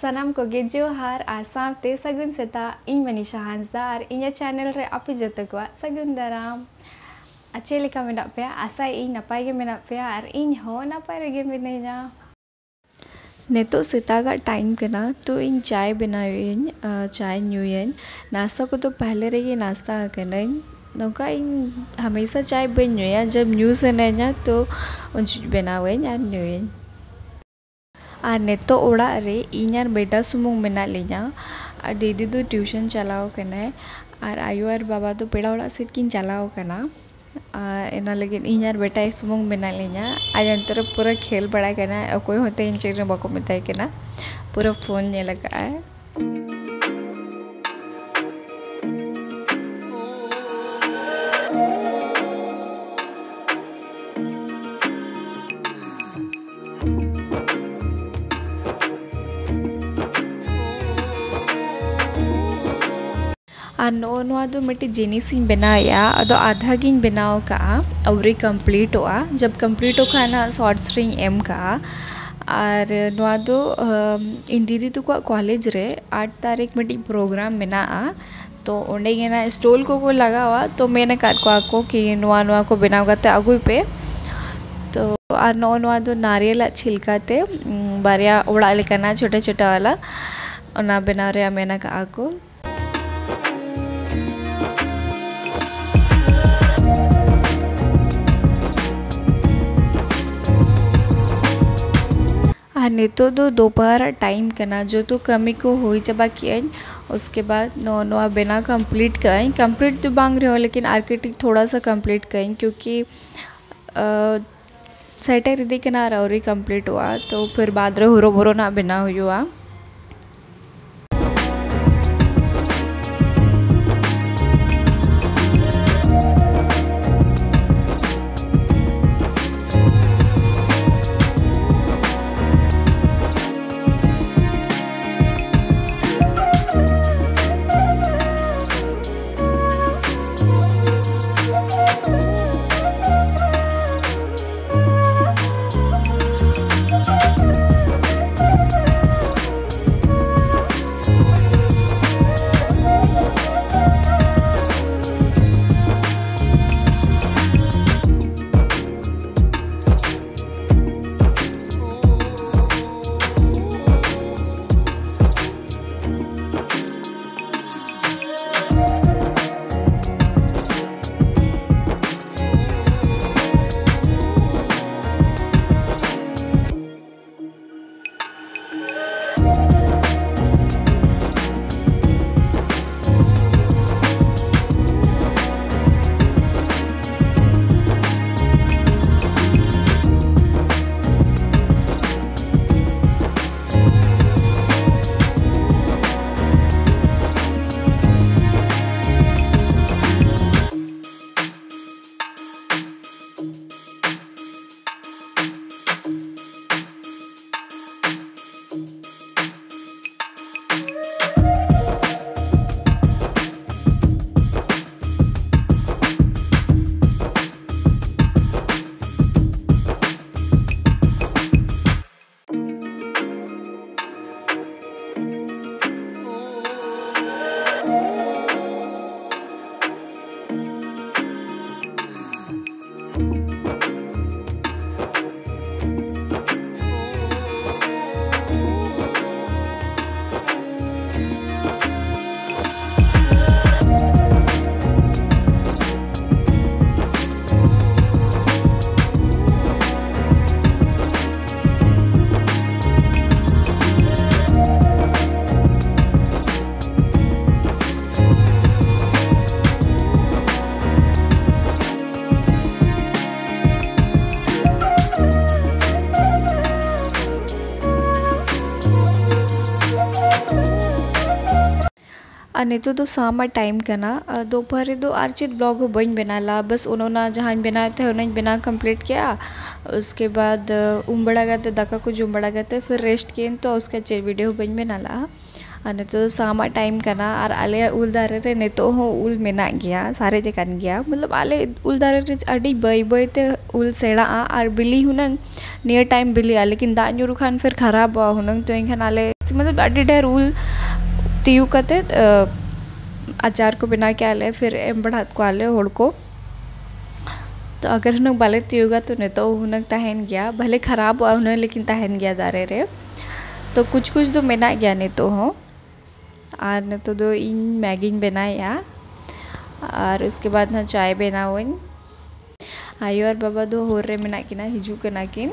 सानाम को गे जोहार आर सावते सगुन सेता इन मनीषा हांसदा और इन चैनल रे आपे जतो को सगुन दाराम। अच्छे लेका मेना पे आशा इन नपाय गे मेना पे और इन हो नपाय रे गे मेना। नेतो सेतागा टाइम केना तो इन चाय बनावेन चाय न्यूयन नाश्ता को तो पहले रे ये नाश्ता केना नौका इन हमेशा चाय बन न्यूया जब न्यूज़ है तो उन बनावेन और न्यूयन। और नेतो ओड़ा रे इन यार बेटा सुमुंग बना लेना और दीदी तो ट्यूशन चलाओ करना है और आयो और बाबा तो पेड़ा ओड़ा से किन चलाओ करना एना लगे इन यार बेटा सुमुंग बना लेना। आज अंतर पूरा खेल बड़ा करना और कोई होते इन चीज़ में बाको मिताई करना पूरा फ़ोन नहीं लगा है। और नोआ दो मिट्टी जिनिसिंग बनाया अदो आधा गिन बनाओ का अवरी कंप्लीट हुआ जब कंप्लीट हो खाना शॉर्ट्स रिंग एम का। और नोआ दो इन दीदी तो कॉलेज रे 8 तारीख मिट्टी प्रोग्राम बना तो ओंडे गेना स्टॉल को लगा हुआ तो मैंने कहा कि नोआ नोआ को बनाओ करते आगु पे तो और नोआ दो नारियल छिलकाते बारिया उड़ा लेकर छोटा छोटा वाला ना बना रहा मैंने कहा को। नेतो दो दोपहर टाइम करना जो तो कमी को हो चबा किया उसके बाद नोआ बिना कंप्लीट करें कंप्लीट तो मांग रहे हो लेकिन आर्किटेक्ट थोड़ा सा कंप्लीट करें क्योंकि सैटरडे के ना रौरी कंप्लीट हुआ तो फिर बाद में हुरो बुरो ना बिना हुआ। नहीं तो शाम टाइम करना दोपहर दो आर्चित ब्लॉग बन बनाला बस उन्होंने जहाँ बनाया था उन्होंने बना कंप्लीट किया उसके बाद उम्बड़ा गया दाका कुछ उम्बड़ा गया फिर रेस्ट किए तो उसका वीडियो बन बनाला। ᱟᱨ ᱥᱟᱢᱟ ᱴᱟᱭᱤᱢ ᱠᱟᱱᱟ ᱟᱨ ᱟᱞᱮ ᱩᱞ ᱫᱟᱨᱮ ᱨᱮ ᱱᱤᱛᱚᱜ ᱦᱚᱸ ᱩᱞ ᱢᱮᱱᱟᱜ ᱜᱮᱭᱟ ᱥᱟᱨᱮᱡ ᱟᱠᱟᱱ ᱜᱮᱭᱟ ᱢᱚᱛᱞᱚᱵ ᱟᱞᱮ ᱩᱞ ᱫᱟᱨᱮ ᱨᱮ ᱟᱹᱰᱤ ᱵᱟᱹᱭ ᱵᱟᱹᱭᱛᱮ ᱩᱞ ᱥᱮᱬᱟᱜᱼᱟ ᱟᱨ ᱵᱤᱞᱤ ᱦᱩᱱᱟᱹᱝ ᱱᱤᱭᱟᱹ ᱴᱟᱭᱤᱢ ᱵᱤᱞᱤᱜᱼᱟ ᱞᱮᱠᱤᱱ ᱫᱟᱜ ᱧᱩᱨᱩ ᱠᱷᱟᱱ ᱯᱷᱤᱨ ᱠᱷᱟᱨᱟᱵᱚᱜᱼᱟ ᱦᱩᱱᱟᱹᱝ ᱛᱚ ᱮᱱᱠᱷᱟᱱ ᱟᱞᱮ ᱢᱚᱛᱞᱚᱵ ᱟᱹᱰᱤ ᱰᱷᱮᱨ ᱩᱞ ᱛᱤᱭᱩᱜ ᱠᱟᱛᱮᱫ अचार को बना के आले फिर एम बढ़ा को आले होड़ को तो अगर हनक बाले तियोगा तो नहीं तो हनक तहन गया भले खराब हुआ हनक लेकिन तहन गया दारे रे तो कुछ कुछ तो मेना गया नहीं तो हो और नहीं तो दो इन मैगिंग बनाया और उसके बाद ना चाय बनाओ इन आयो और बाबा दो हो रे मेना किना हिजू के ना किन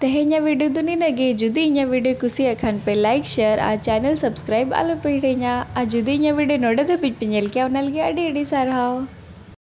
तेहेना वीडियो तो नहीं लगे जुदी इना वीडियो कुछ अखान पे लाइक शेयर आ चैनल सब्सक्राइब आलो पे टेना आ जुदी इना वीडियो नोड़े तपिज पे नेल के अडी सारहाव।